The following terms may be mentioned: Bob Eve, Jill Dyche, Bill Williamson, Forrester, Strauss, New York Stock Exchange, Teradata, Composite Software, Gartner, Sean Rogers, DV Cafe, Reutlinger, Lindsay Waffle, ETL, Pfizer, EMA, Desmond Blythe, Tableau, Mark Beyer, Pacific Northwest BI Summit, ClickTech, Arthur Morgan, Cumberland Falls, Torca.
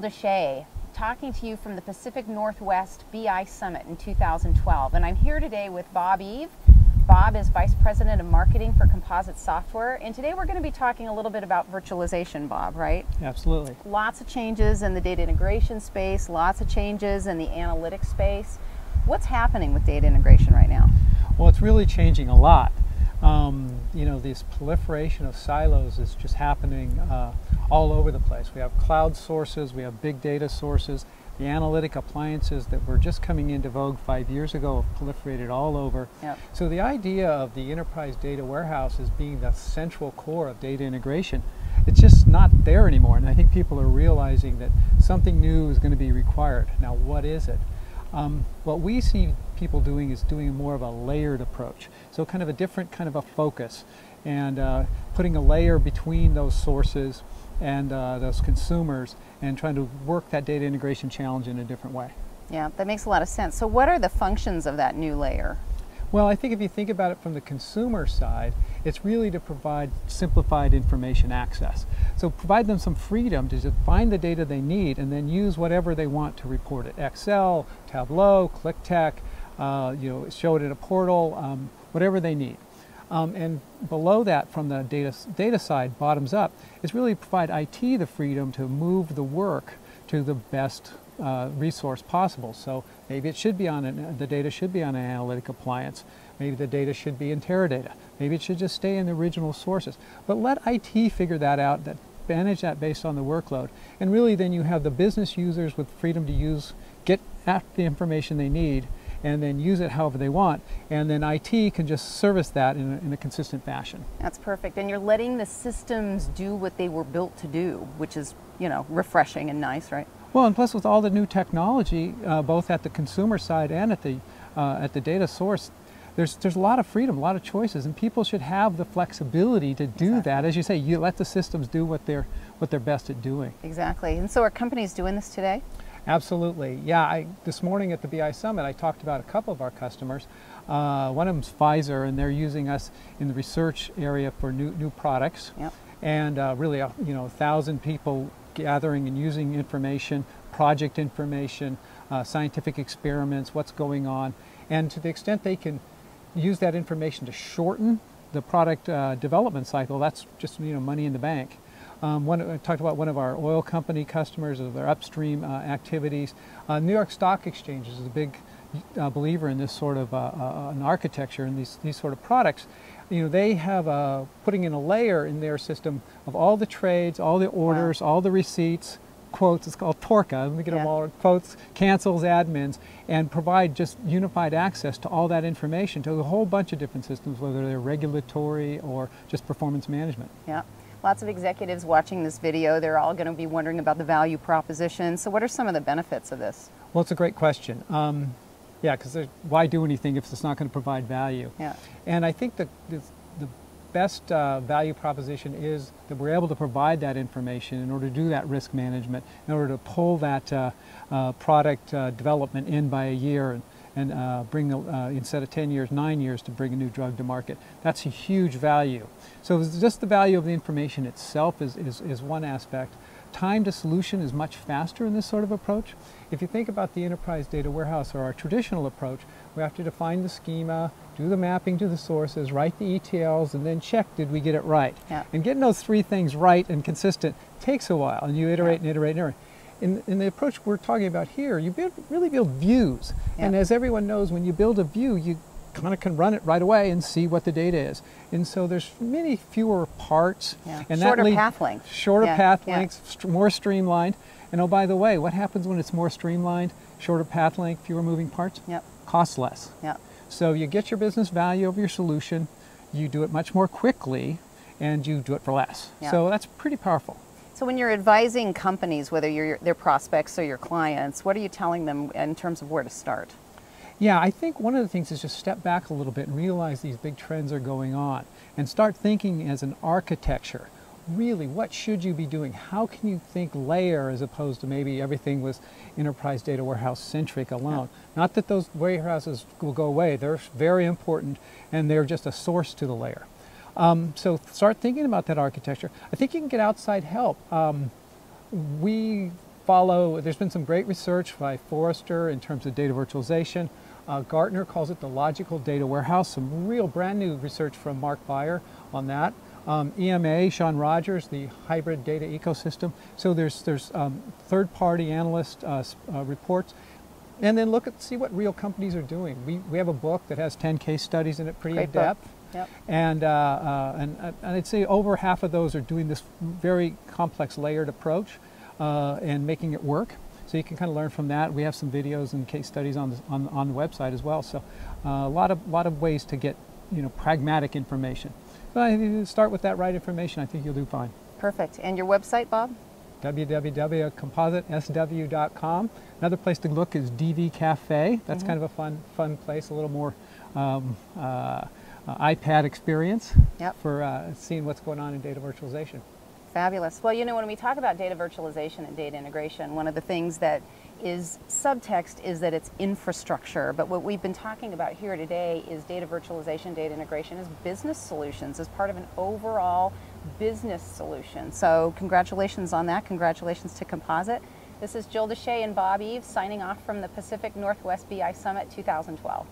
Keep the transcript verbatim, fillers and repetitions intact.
Jill Dyche, talking to you from the Pacific Northwest B I Summit in two thousand twelve. And I'm here today with Bob Eve. Bob is Vice President of Marketing for Composite Software. And today we're going to be talking a little bit about virtualization, Bob, right? Absolutely. Lots of changes in the data integration space, lots of changes in the analytics space. What's happening with data integration right now? Well, it's really changing a lot. Um, you know, this proliferation of silos is just happening uh, all over the place. We have cloud sources, we have big data sources, the analytic appliances that were just coming into vogue five years ago have proliferated all over. Yep. So the idea of the enterprise data warehouse as being the central core of data integration, it's just not there anymore. And I think people are realizing that something new is going to be required. Now, what is it? Um, what we see people doing is doing more of a layered approach. So kind of a different kind of a focus and uh, putting a layer between those sources and uh, those consumers and trying to work that data integration challenge in a different way. Yeah, that makes a lot of sense. So what are the functions of that new layer? Well, I think if you think about it from the consumer side, it's really to provide simplified information access. So provide them some freedom to just find the data they need and then use whatever they want to report it. Excel, Tableau, ClickTech, uh, you know, show it in a portal, um, whatever they need. Um, and below that, from the data, data side, bottoms up, is really provide I T the freedom to move the work to the best Uh, resource possible. So maybe it should be on an, the data should be on an analytic appliance. Maybe the data should be in Teradata. Maybe it should just stay in the original sources. But let I T figure that out, that manage that based on the workload. And really then you have the business users with freedom to use, get at the information they need and then use it however they want. And then I T can just service that in a, in a consistent fashion. That's perfect. And you're letting the systems do what they were built to do, which is, you know, refreshing and nice, right? Well, and plus with all the new technology, uh, both at the consumer side and at the, uh, at the data source, there's, there's a lot of freedom, a lot of choices, and people should have the flexibility to do exactly. that. As you say, you let the systems do what they're, what they're best at doing. Exactly. And so are companies doing this today? Absolutely. Yeah, I, this morning at the B I Summit, I talked about a couple of our customers. Uh, one of them's Pfizer, and they're using us in the research area for new, new products. Yep. And uh, really, uh, you know, one thousand people gathering and using information, project information, uh, scientific experiments, what's going on. And to the extent they can use that information to shorten the product uh, development cycle, that's just, you know, money in the bank. Um, one, I talked about one of our oil company customers, of their upstream uh, activities. Uh, New York Stock Exchange is a big uh, believer in this sort of uh, uh, an architecture and these, these sort of products. You know, they have uh, putting in a layer in their system of all the trades, all the orders, wow. all the receipts, quotes, it's called Torca, we get yeah. them all, quotes, cancels, admins, and provide just unified access to all that information to a whole bunch of different systems, whether they're regulatory or just performance management. Yeah, lots of executives watching this video, they're all going to be wondering about the value proposition. So what are some of the benefits of this? Well, it's a great question. Um, Yeah, because why do anything if it's not going to provide value? Yeah. And I think the, the, the best uh, value proposition is that we're able to provide that information in order to do that risk management, in order to pull that uh, uh, product uh, development in by a year and, and uh, bring, the, uh, instead of ten years, nine years to bring a new drug to market. That's a huge value. So just the value of the information itself is, is, is one aspect. Time to solution is much faster in this sort of approach. If you think about the enterprise data warehouse or our traditional approach, we have to define the schema, do the mapping to the sources, write the E T Ls, and then check, did we get it right? Yeah. And getting those three things right and consistent takes a while, and you iterate yeah. and iterate and iterate. In, in the approach we're talking about here, you build, really build views. Yeah. And as everyone knows, when you build a view, you kind of can run it right away and see what the data is. And so there's many fewer parts. Yeah. And shorter that path length. Shorter yeah. path yeah. lengths, st more streamlined. And oh, by the way, what happens when it's more streamlined, shorter path length, fewer moving parts? Yep. Costs less. Yep. So you get your business value of your solution, you do it much more quickly, and you do it for less. Yep. So that's pretty powerful. So when you're advising companies, whether you're their prospects or your clients, what are you telling them in terms of where to start? Yeah, I think one of the things is just step back a little bit and realize these big trends are going on and start thinking as an architecture. Really, what should you be doing? How can you think layer as opposed to maybe everything was enterprise data warehouse centric alone? Yeah. Not that those warehouses will go away. They're very important and they're just a source to the layer. Um, so start thinking about that architecture. I think you can get outside help. Um, we follow, there's been some great research by Forrester in terms of data virtualization. Uh, Gartner calls it the logical data warehouse. Some real brand new research from Mark Beyer on that. Um, E M A, Sean Rogers, the hybrid data ecosystem. So there's, there's um, third-party analyst uh, uh, reports. And then look at, see what real companies are doing. We, we have a book that has ten case studies in it, pretty in depth. Yep. And, uh, uh, and, and I'd say over half of those are doing this very complex layered approach uh, and making it work. So you can kind of learn from that. We have some videos and case studies on the, on, on the website as well. So uh, a lot of, lot of ways to get, you know, pragmatic information. But I think you start with that right information, I think you'll do fine. Perfect. And your website, Bob? w w w dot composite s w dot com. Another place to look is D V Cafe. That's mm-hmm. kind of a fun, fun place, a little more um, uh, uh, iPad experience yep. for uh, seeing what's going on in data virtualization. Fabulous. Well, you know, when we talk about data virtualization and data integration, one of the things that is subtext is that it's infrastructure. But what we've been talking about here today is data virtualization, data integration as business solutions, as part of an overall business solution. So congratulations on that. Congratulations to Composite. This is Jill Dyche and Bob Eve signing off from the Pacific Northwest B I Summit two thousand twelve.